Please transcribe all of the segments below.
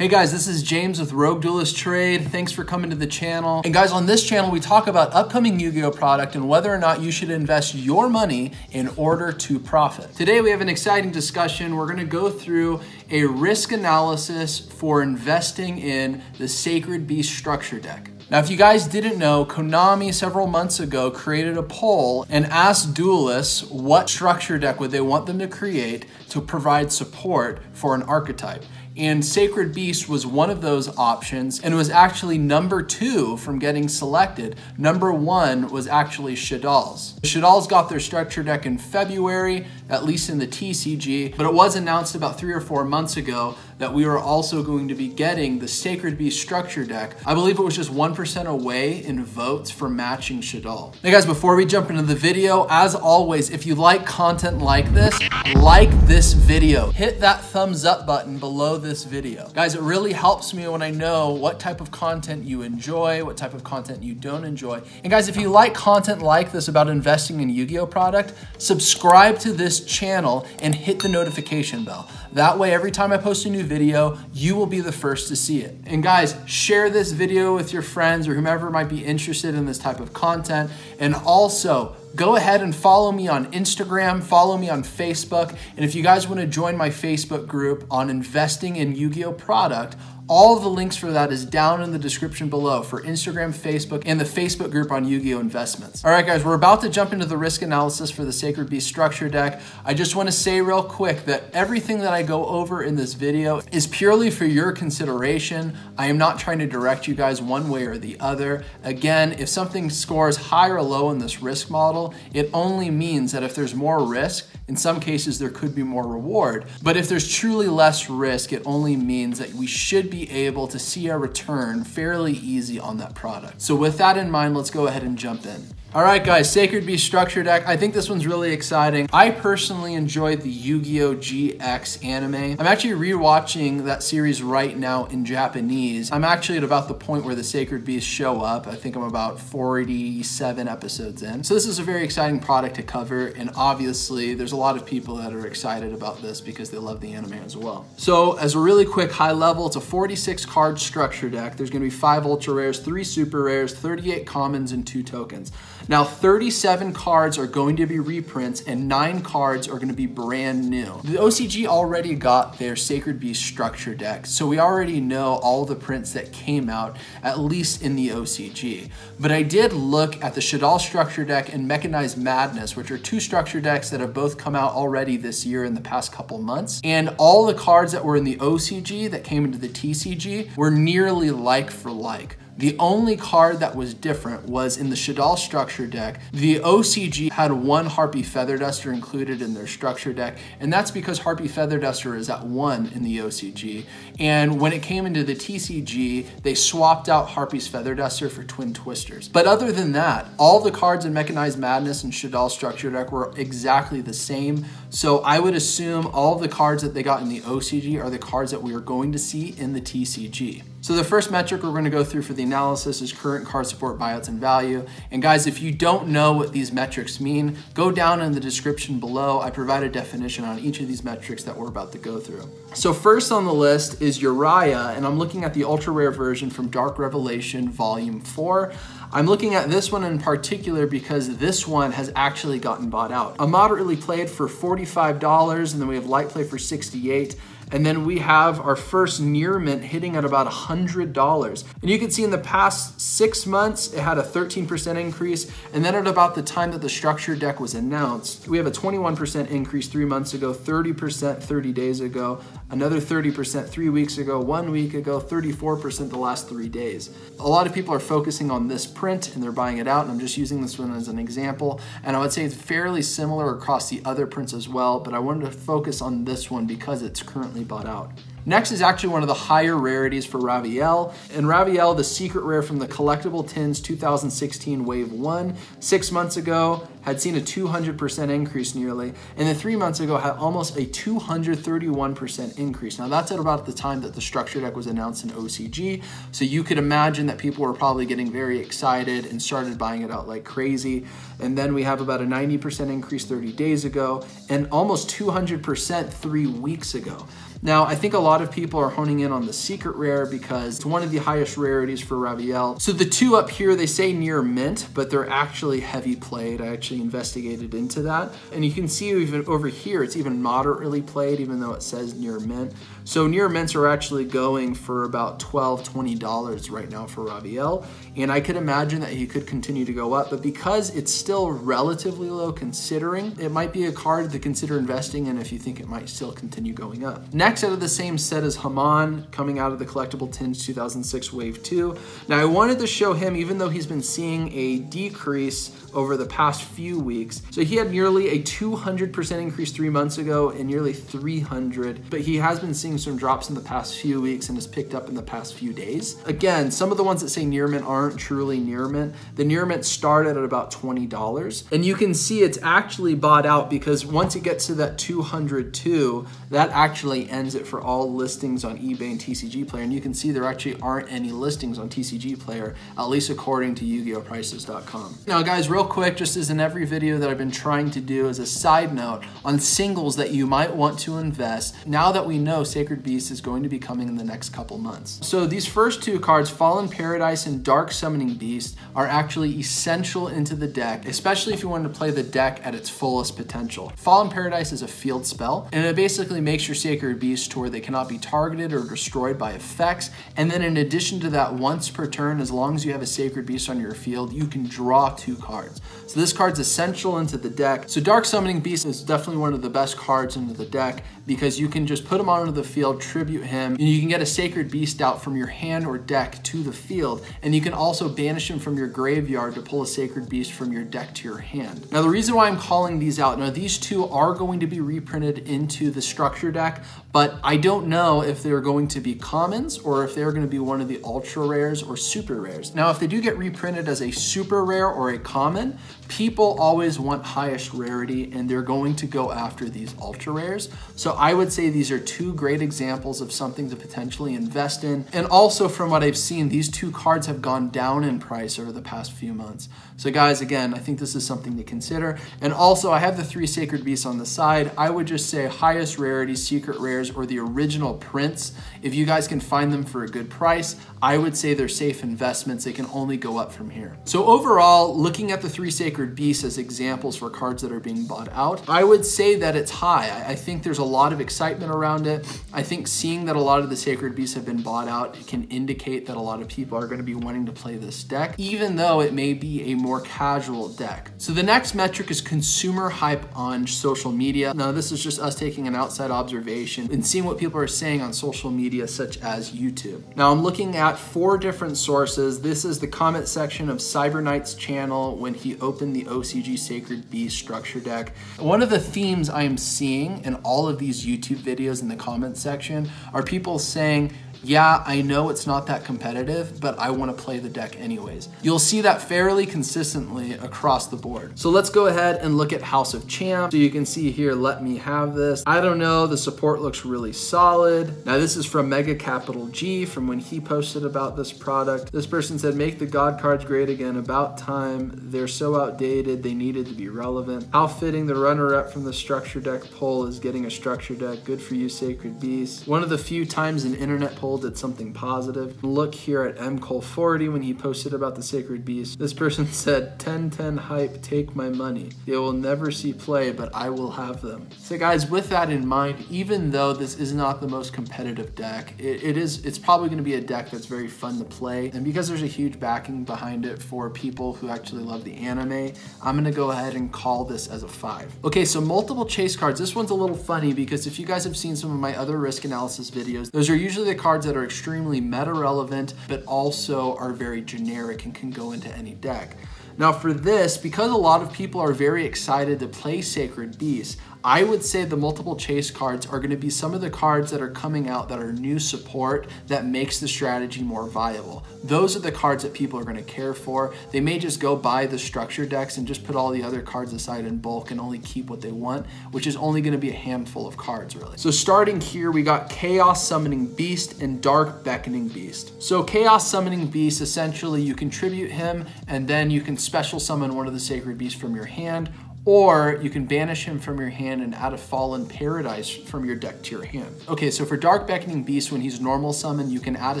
Hey guys, this is James with Rogue Duelist Trade. Thanks for coming to the channel. And guys, on this channel, we talk about upcoming Yu-Gi-Oh! Product and whether or not you should invest your money in order to profit. Today, we have an exciting discussion. We're gonna go through a risk analysis for investing in the Sacred Beast Structure Deck. Now, if you guys didn't know, Konami several months ago created a poll and asked duelists what structure deck would they want them to create to provide support for an archetype. And Sacred Beast was one of those options, and it was actually #2 from getting selected. #1 was actually Shaddolls. Shaddolls got their structure deck in February, at least in the TCG, but it was announced about 3 or 4 months ago that we were also going to be getting the Sacred Beast structure deck. I believe it was just 1% away in votes for matching Shaddolls. Now guys, before we jump into the video, as always, if you like content like this video, hit that thumbs up button below this video. Guys, it really helps me when I know what type of content you enjoy, what type of content you don't enjoy. And guys, if you like content like this about investing in Yu-Gi-Oh! Product, subscribe to this channel and hit the notification bell. That way, every time I post a new video, you will be the first to see it. And guys, share this video with your friends or whomever might be interested in this type of content. And also, go ahead and follow me on Instagram, follow me on Facebook. And if you guys want to join my Facebook group on investing in Yu-Gi-Oh! Product, all of the links for that is down in the description below for Instagram, Facebook, and the Facebook group on Yu-Gi-Oh! Investments. All right, guys, we're about to jump into the risk analysis for the Sacred Beast Structure Deck. I just want to say real quick that everything that I go over in this video is purely for your consideration. I am not trying to direct you guys one way or the other. Again, if something scores high or low in this risk model, it only means that if there's more risk, in some cases there could be more reward. But if there's truly less risk, it only means that we should be able to see a return fairly easy on that product. So with that in mind, let's go ahead and jump in. All right guys, Sacred Beast Structure Deck. I think this one's really exciting. I personally enjoyed the Yu-Gi-Oh! GX anime. I'm actually rewatching that series right now in Japanese. I'm actually at about the point where the Sacred Beasts show up. I think I'm about 47 episodes in. So this is a very exciting product to cover, and obviously there's a lot of people that are excited about this because they love the anime as well. So as a really quick high level, it's a 46 card structure deck. There's gonna be 5 ultra rares, 3 super rares, 38 commons, and 2 tokens. Now, 37 cards are going to be reprints and 9 cards are gonna be brand new. The OCG already got their Sacred Beast structure deck, so we already know all the prints that came out, at least in the OCG. But I did look at the Shaddolls structure deck and Mechanized Madness, which are 2 structure decks that have both come out already this year in the past couple months. And all the cards that were in the OCG that came into the TCG were nearly like for like. The only card that was different was in the Shaddolls structure deck. The OCG had 1 Harpy Feather Duster included in their structure deck, and that's because Harpy Feather Duster is at 1 in the OCG. And when it came into the TCG, they swapped out Harpy's Feather Duster for Twin Twisters. But other than that, all the cards in Mechanized Madness and Shaddolls structure deck were exactly the same. So I would assume all the cards that they got in the OCG are the cards that we are going to see in the TCG. So the first metric we're gonna go through for the analysis is current card support, buyouts, and value. And guys, if you don't know what these metrics mean, go down in the description below. I provide a definition on each of these metrics that we're about to go through. So first on the list is Uria, and I'm looking at the ultra rare version from Dark Revelation Volume 4. I'm looking at this one in particular because this one has actually gotten bought out. A moderately played for $45, and then we have light play for $68. And then we have our first near mint hitting at about $100. And you can see in the past 6 months, it had a 13% increase. And then at about the time that the structure deck was announced, we have a 21% increase 3 months ago, 30% 30 days ago, another 30% 3 weeks ago, 1 week ago, 34% the last 3 days. A lot of people are focusing on this print and they're buying it out. And I'm just using this one as an example. And I would say it's fairly similar across the other prints as well, but I wanted to focus on this one because it's currently bought out. Next is actually one of the higher rarities for Raviel. And Raviel, the secret rare from the Collectible Tins 2016 Wave 1, 6 months ago, had seen a 200% increase nearly, and then 3 months ago had almost a 231% increase. Now that's at about the time that the structure deck was announced in OCG, so you could imagine that people were probably getting very excited and started buying it out like crazy. And then we have about a 90% increase 30 days ago, and almost 200% 3 weeks ago. Now, I think a lot of people are honing in on the secret rare because it's one of the highest rarities for Raviel. So the two up here, they say near mint, but they're actually heavy played. I actually investigated into that. And you can see even over here, it's even moderately played, even though it says near mint. So near mints are actually going for about $12, $20 right now for Raviel. And I could imagine that he could continue to go up, but because it's still relatively low considering, it might be a card to consider investing in if you think it might still continue going up. Next out of the same set is Hamon, coming out of the Collectible Tins 2006 Wave 2. Now I wanted to show him, even though he's been seeing a decrease over the past few weeks. So he had nearly a 200% increase 3 months ago and nearly 300, but he has been seeing some drops in the past few weeks and has picked up in the past few days. Again, some of the ones that say near mint aren't truly near mint. The near mint started at about $20, and you can see it's actually bought out because once it gets to that 202, that actually ends it for all listings on eBay and TCG Player. And you can see there actually aren't any listings on TCG Player, at least according to YuGiOhPrices.com. Now guys, real quick, just as in every video that I've been trying to do as a side note on singles that you might want to invest now that we know Sacred Beast is going to be coming in the next couple months. So these first two cards, Fallen Paradise and Dark Summoning Beast, are actually essential into the deck, especially if you wanted to play the deck at its fullest potential. Fallen Paradise is a field spell, and it basically makes your Sacred Beast to where they cannot be targeted or destroyed by effects. And then in addition to that, once per turn, as long as you have a Sacred Beast on your field, you can draw two cards. So this card's essential into the deck. So Dark Summoning Beast is definitely one of the best cards into the deck because you can just put him onto the field, tribute him, and you can get a Sacred Beast out from your hand or deck to the field. And you can also banish him from your graveyard to pull a Sacred Beast from your deck to your hand. Now the reason why I'm calling these out, now these two are going to be reprinted into the structure deck, but I don't know if they're going to be commons or if they're going to be one of the ultra rares or super rares. Now if they do get reprinted as a super rare or a common, people always want highest rarity and they're going to go after these ultra rares. So I would say these are two great examples of something to potentially invest in. And also from what I've seen, these two cards have gone down in price over the past few months. So guys, again, I think this is something to consider. And also I have the three Sacred Beasts on the side. I would just say highest rarity, secret rares, or the original prints. If you guys can find them for a good price, I would say they're safe investments. They can only go up from here. So overall, looking at the three Sacred Beasts as examples for cards that are being bought out, I would say that it's high. I think there's a lot of excitement around it. I think seeing that a lot of the Sacred Beasts have been bought out, it can indicate that a lot of people are going to be wanting to play this deck, even though it may be a more casual deck. So the next metric is consumer hype on social media. Now this is just us taking an outside observation and seeing what people are saying on social media, such as YouTube. Now I'm looking at four different sources. This is the comment section of CyberKnight's channel when he opened the OCG Sacred Beast structure deck. One of the themes I am seeing in all of these YouTube videos in the comment section are people saying, yeah, I know it's not that competitive, but I want to play the deck anyways. You'll see that fairly consistently across the board. So let's go ahead and look at House of Champs. So you can see here, let me have this. I don't know, the support looks really solid. Now this is from Mega Capital G from when he posted about this product. This person said, make the God cards great again, about time. They're so outdated, they needed to be relevant. How fitting the runner up from the structure deck poll is getting a structure deck. Good for you, Sacred Beast. One of the few times an internet poll did something positive. Look here at MKOHL40 when he posted about the Sacred Beast. This person said, 1010 hype, take my money. They will never see play, but I will have them. So guys, with that in mind, even though this is not the most competitive deck, it's probably gonna be a deck that's very fun to play. And because there's a huge backing behind it for people who actually love the anime, I'm gonna go ahead and call this as a 5. Okay, so multiple chase cards. This one's a little funny because if you guys have seen some of my other risk analysis videos, those are usually the cards that are extremely meta relevant, but also are very generic and can go into any deck. Now for this, because a lot of people are very excited to play Sacred Beast, I would say the multiple chase cards are gonna be some of the cards that are coming out that are new support that makes the strategy more viable. Those are the cards that people are gonna care for. They may just go buy the structure decks and just put all the other cards aside in bulk and only keep what they want, which is only gonna be a handful of cards really. So starting here, we got Chaos Summoning Beast and Dark Beckoning Beast. So Chaos Summoning Beast, essentially you can tribute him and then you can special summon one of the Sacred Beasts from your hand, or you can banish him from your hand and add a Fallen Paradise from your deck to your hand. Okay, so for Dark Beckoning Beast, when he's normal summoned, you can add a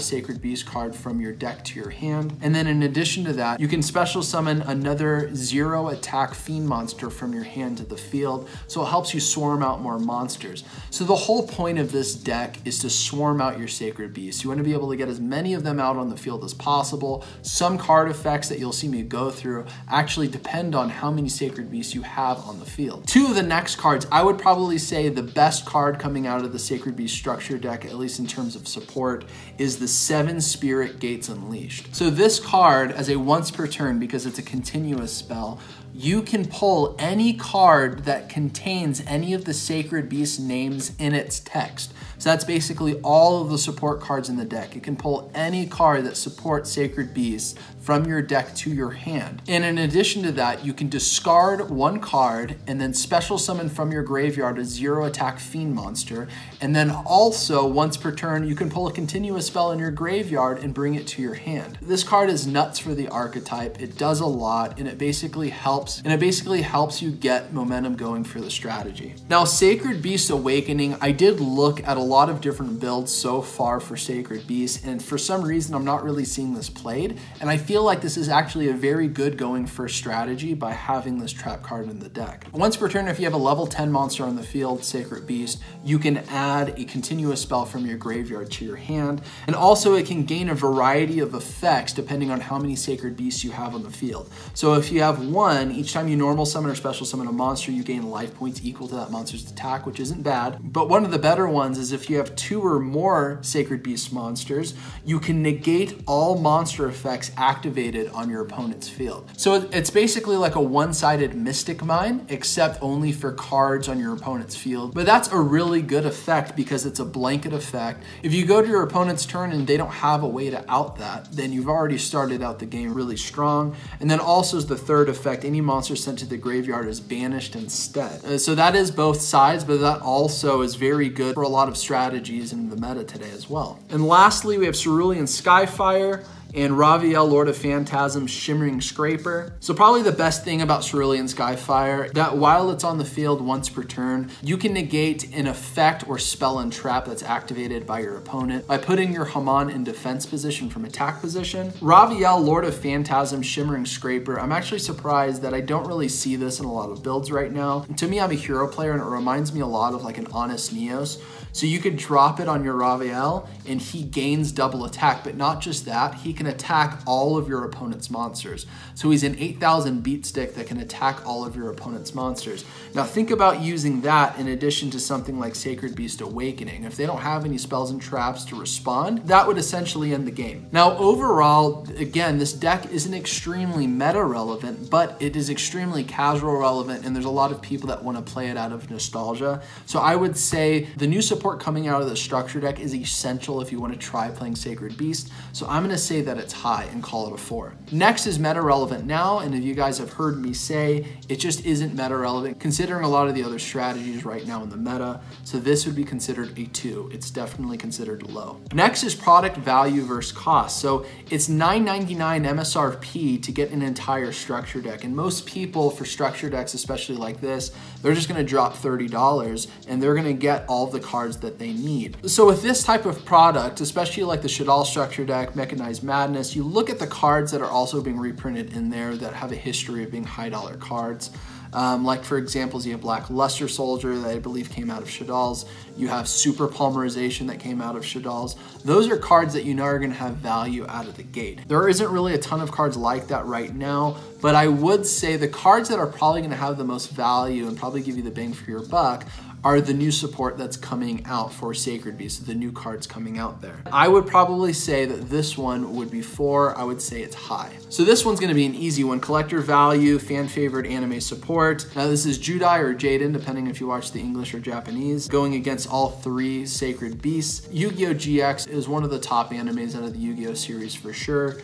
Sacred Beast card from your deck to your hand. And then in addition to that, you can special summon another 0-attack fiend monster from your hand to the field, so it helps you swarm out more monsters. So the whole point of this deck is to swarm out your Sacred Beasts. You want to be able to get as many of them out on the field as possible. Some card effects that you'll see me go through actually depend on how many Sacred Beasts you have on the field. Two of the next cards, I would probably say the best card coming out of the Sacred Beast structure deck, at least in terms of support, is the Seven Spirit Gates Unleashed. So this card, as a once per turn, because it's a continuous spell, you can pull any card that contains any of the Sacred Beast names in its text. So that's basically all of the support cards in the deck. You can pull any card that supports Sacred Beasts from your deck to your hand. And in addition to that, you can discard one card and then special summon from your graveyard a 0-attack fiend monster. And then also, once per turn, you can pull a continuous spell in your graveyard and bring it to your hand. This card is nuts for the archetype. It does a lot, and it basically helps you get momentum going for the strategy. Now, Sacred Beasts Awakening, I did look at a lot of different builds so far for Sacred Beast, and for some reason I'm not really seeing this played, and I feel like this is actually a very good going first strategy by having this trap card in the deck. Once per turn, if you have a level 10 monster on the field, Sacred Beast, you can add a continuous spell from your graveyard to your hand, and also it can gain a variety of effects depending on how many Sacred Beasts you have on the field. So if you have one, each time you normal summon or special summon a monster, you gain life points equal to that monster's attack, which isn't bad, but one of the better ones is if you have 2 or more Sacred Beast monsters, you can negate all monster effects activated on your opponent's field. So it's basically like a one-sided Mystic Mine, except only for cards on your opponent's field. But that's a really good effect because it's a blanket effect. If you go to your opponent's turn and they don't have a way to out that, then you've already started out the game really strong. And then also as the third effect, any monster sent to the graveyard is banished instead. So that is both sides, but that also is very good for a lot of strategies in the meta today as well. And lastly, we have Cerulean Skyfire and Raviel, Lord of Phantasm, Shimmering Scraper. So probably the best thing about Cerulean Skyfire, that while it's on the field once per turn, you can negate an effect or spell and trap that's activated by your opponent by putting your Hamon in defense position from attack position. Raviel, Lord of Phantasm, Shimmering Scraper, I'm actually surprised that I don't really see this in a lot of builds right now. And to me, I'm a hero player and it reminds me a lot of like an Honest Neos. So you could drop it on your Raviel and he gains double attack, but not just that, he can attack all of your opponent's monsters. So he's an 8,000 beat stick that can attack all of your opponent's monsters. Now think about using that in addition to something like Sacred Beast Awakening. If they don't have any spells and traps to respond, that would essentially end the game. Now overall, again, this deck isn't extremely meta relevant, but it is extremely casual relevant, and there's a lot of people that want to play it out of nostalgia. So I would say the new support coming out of the structure deck is essential if you want to try playing Sacred Beast. So I'm going to say that it's high and call it a 4. Next is meta relevant now, and if you guys have heard me say, it just isn't meta relevant considering a lot of the other strategies right now in the meta, so this would be considered a 2. It's definitely considered low. Next is product value versus cost. So it's $9.99 MSRP to get an entire structure deck, and most people for structure decks, especially like this, they're just gonna drop $30 and they're gonna get all the cards that they need. So with this type of product, especially like the Shaddolls structure deck, Mechanized Madness, you look at the cards that are also being reprinted in there that have a history of being high dollar cards. Like for examples, you have Black Luster Soldier that I believe came out of Shaddolls. You have Super Polymerization that came out of Shaddolls. Those are cards that you know are going to have value out of the gate. There isn't really a ton of cards like that right now, but I would say the cards that are probably going to have the most value and probably give you the bang for your buck are the new support that's coming out for Sacred Beast, the new cards coming out there. I would probably say that this one would be 4. I would say it's high. So this one's gonna be an easy one. Collector value, fan favorite anime support. Now this is Judai or Jaden, depending if you watch the English or Japanese, going against all 3 Sacred Beasts. Yu-Gi-Oh! GX is one of the top animes out of the Yu-Gi-Oh! series for sure.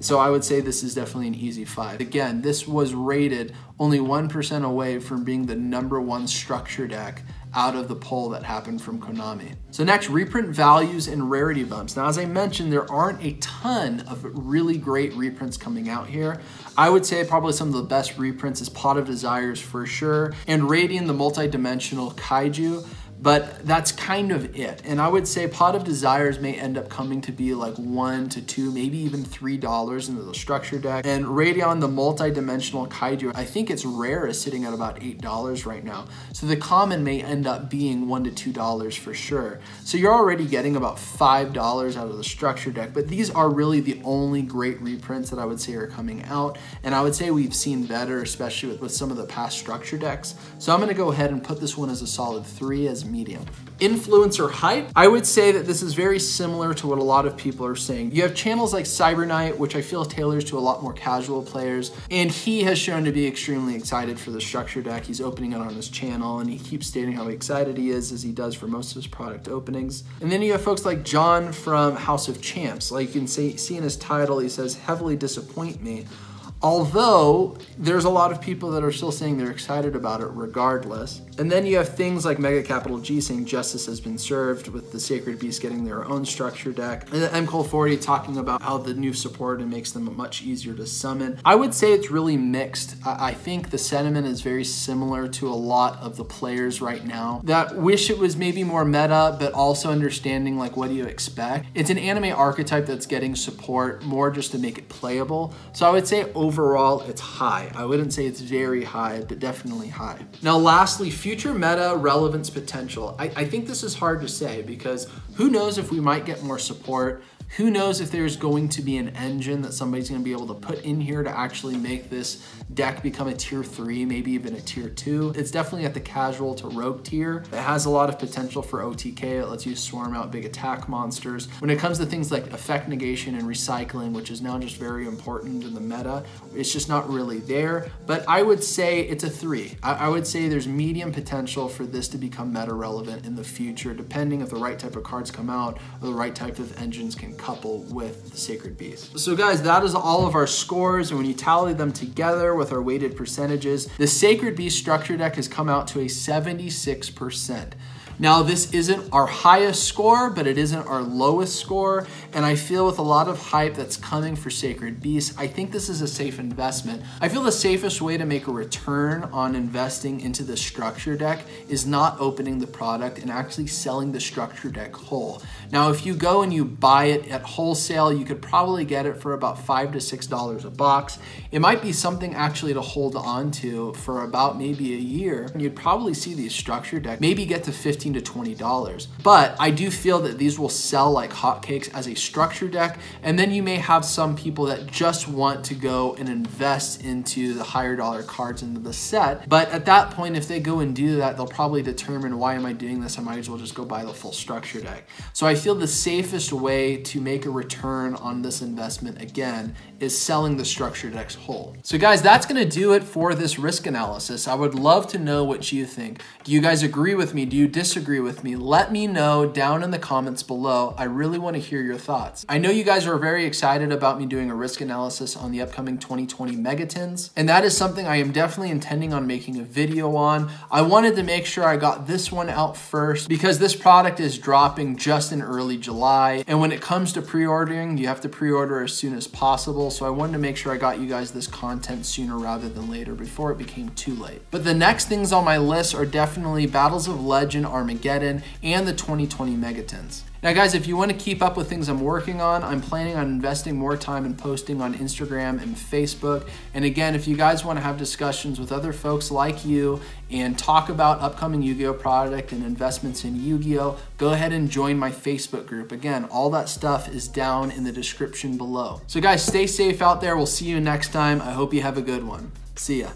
So I would say this is definitely an easy 5. Again, this was rated only 1% away from being the #1 structure deck out of the poll that happened from Konami. So next, reprint values and rarity bumps. Now, as I mentioned, there aren't a ton of really great reprints coming out here. I would say probably some of the best reprints is Pot of Desires for sure, and Radiant, the multi-dimensional Kaiju, but that's kind of it. And I would say Pot of Desires may end up coming to be like $1 to $2, maybe even $3 into the structure deck. And Raviel, the multi-dimensional Kaiju, I think it's rare, is sitting at about $8 right now. So the common may end up being $1 to $2 for sure. So you're already getting about $5 out of the structure deck, but these are really the only great reprints that I would say are coming out. And I would say we've seen better, especially with some of the past structure decks. So I'm gonna go ahead and put this one as a solid 3 as medium. Influencer hype, I would say that this is very similar to what a lot of people are saying. You have channels like Cyber Knight, which I feel tailors to a lot more casual players, and he has shown to be extremely excited for the structure deck. He's opening it on his channel and he keeps stating how excited he is, as he does for most of his product openings. And then you have folks like John from House of Champs. Like you can see in his title, he says, "Heavily disappoint me." Although there's a lot of people that are still saying they're excited about it regardless. And then you have things like Mega Capital G saying justice has been served with the Sacred Beast getting their own structure deck. And then MKOHL40 talking about how the new support and makes them much easier to summon. I would say it's really mixed. I think the sentiment is very similar to a lot of the players right now that wish it was maybe more meta, but also understanding like, what do you expect? It's an anime archetype that's getting support more just to make it playable. So I would say overall, it's high. I wouldn't say it's very high, but definitely high. Now, lastly, future meta relevance potential. I think this is hard to say because who knows if we might get more support. Who knows if there's going to be an engine that somebody's gonna be able to put in here to actually make this deck become a tier 3, maybe even a tier 2. It's definitely at the casual to rogue tier. It has a lot of potential for OTK. It lets you swarm out big attack monsters. When it comes to things like effect negation and recycling, which is now just very important in the meta, it's just not really there. But I would say it's a 3. I would say there's medium potential for this to become meta relevant in the future, depending if the right type of cards come out or the right type of engines can couple with the Sacred Beast. So guys, that is all of our scores, and when you tally them together with our weighted percentages, the Sacred Beast structure deck has come out to a 76%. Now, this isn't our highest score, but it isn't our lowest score, and I feel with a lot of hype that's coming for Sacred Beast, I think this is a safe investment. I feel the safest way to make a return on investing into the structure deck is not opening the product and actually selling the structure deck whole. Now, if you go and you buy it at wholesale, you could probably get it for about $5 to $6 a box. It might be something actually to hold on to for about maybe a year, and you'd probably see these structure decks maybe get to $15 to $20. But I do feel that these will sell like hotcakes as a structure deck, and then you may have some people that just want to go and invest into the higher dollar cards into the set. But at that point, if they go and do that, they'll probably determine, why am I doing this? I might as well just go buy the full structure deck. So I feel the safest way to make a return on this investment again is selling the structure decks whole. So guys, that's gonna do it for this risk analysis. I would love to know what you think. Do you guys agree with me? Do you disagree with me? Let me know down in the comments below. I really wanna hear your thoughts. I know you guys are very excited about me doing a risk analysis on the upcoming 2020 Megatons, and that is something I am definitely intending on making a video on. I wanted to make sure I got this one out first because this product is dropping just in early July, and when it comes to pre-ordering, you have to pre-order as soon as possible. So I wanted to make sure I got you guys this content sooner rather than later before it became too late. But the next things on my list are definitely Battles of Legend, Armageddon, and the 2020 Megatons. Now guys, if you want to keep up with things I'm working on, I'm planning on investing more time in posting on Instagram and Facebook. And again, if you guys want to have discussions with other folks like you and talk about upcoming Yu-Gi-Oh! Product and investments in Yu-Gi-Oh!, go ahead and join my Facebook group. Again, all that stuff is down in the description below. So guys, stay safe out there. We'll see you next time. I hope you have a good one. See ya.